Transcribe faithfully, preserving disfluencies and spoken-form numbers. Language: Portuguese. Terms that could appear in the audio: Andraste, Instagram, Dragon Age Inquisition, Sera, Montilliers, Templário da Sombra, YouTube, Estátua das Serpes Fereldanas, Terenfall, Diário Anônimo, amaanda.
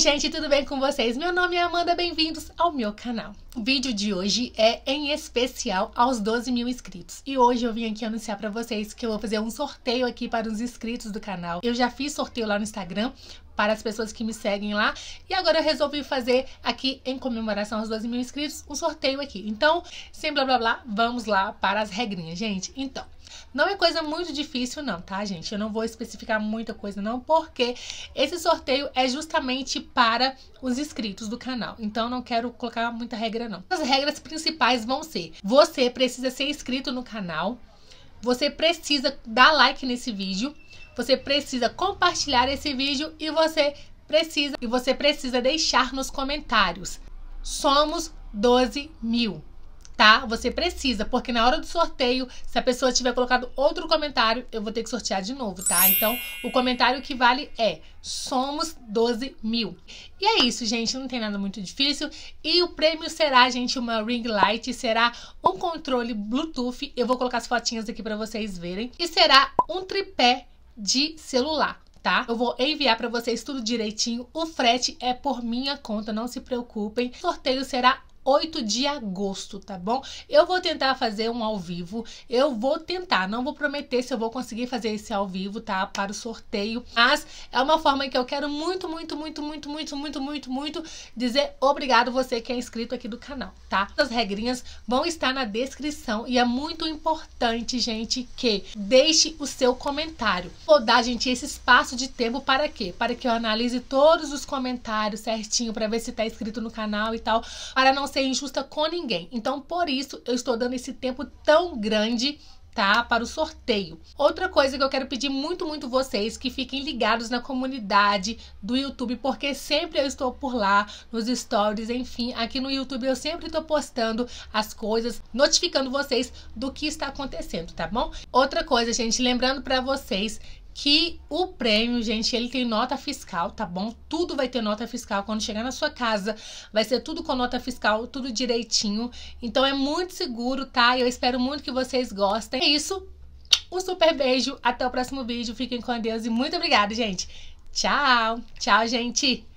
Oi gente, tudo bem com vocês? Meu nome é Amanda, bem-vindos ao meu canal. O vídeo de hoje é em especial aos doze mil inscritos. E hoje eu vim aqui anunciar pra vocês que eu vou fazer um sorteio aqui para os inscritos do canal. Eu já fiz sorteio lá no Instagram para as pessoas que me seguem lá. E agora eu resolvi fazer aqui, em comemoração aos doze mil inscritos, um sorteio aqui. Então, sem blá blá blá, vamos lá para as regrinhas, gente. Então, não é coisa muito difícil não, tá, gente? Eu não vou especificar muita coisa não, porque esse sorteio é justamente para os inscritos do canal. Então, não quero colocar muita regra não. As regras principais vão ser: você precisa ser inscrito no canal, você precisa dar like nesse vídeo, você precisa compartilhar esse vídeo e você precisa e você precisa deixar nos comentários: somos doze mil, tá? Você precisa, porque na hora do sorteio, se a pessoa tiver colocado outro comentário, eu vou ter que sortear de novo, tá? Então, o comentário que vale é: somos doze mil. E é isso, gente, não tem nada muito difícil. E o prêmio será, gente, uma ring light, será um controle Bluetooth, eu vou colocar as fotinhas aqui pra vocês verem, e será um tripé de celular, tá? Eu vou enviar pra vocês tudo direitinho, o frete é por minha conta, não se preocupem. O sorteio será oito de agosto, tá bom? Eu vou tentar fazer um ao vivo, eu vou tentar, não vou prometer se eu vou conseguir fazer esse ao vivo, tá? Para o sorteio, mas é uma forma que eu quero muito, muito, muito, muito, muito, muito, muito, muito dizer obrigado você que é inscrito aqui do canal, tá? As regrinhas vão estar na descrição e é muito importante, gente, que deixe o seu comentário. Vou dar, gente, esse espaço de tempo para quê? Para que eu analise todos os comentários certinho, para ver se tá inscrito no canal e tal, para não ser injusta com ninguém. Então, por isso, eu estou dando esse tempo tão grande, tá? Para o sorteio. Outra coisa que eu quero pedir muito, muito vocês, que fiquem ligados na comunidade do YouTube, porque sempre eu estou por lá, nos stories, enfim, aqui no YouTube eu sempre estou postando as coisas, notificando vocês do que está acontecendo, tá bom? Outra coisa, gente, lembrando pra vocês que o prêmio, gente, ele tem nota fiscal, tá bom? Tudo vai ter nota fiscal. Quando chegar na sua casa, vai ser tudo com nota fiscal, tudo direitinho. Então é muito seguro, tá? Eu espero muito que vocês gostem. É isso. Um super beijo. Até o próximo vídeo. Fiquem com Deus e muito obrigada, gente. Tchau. Tchau, gente.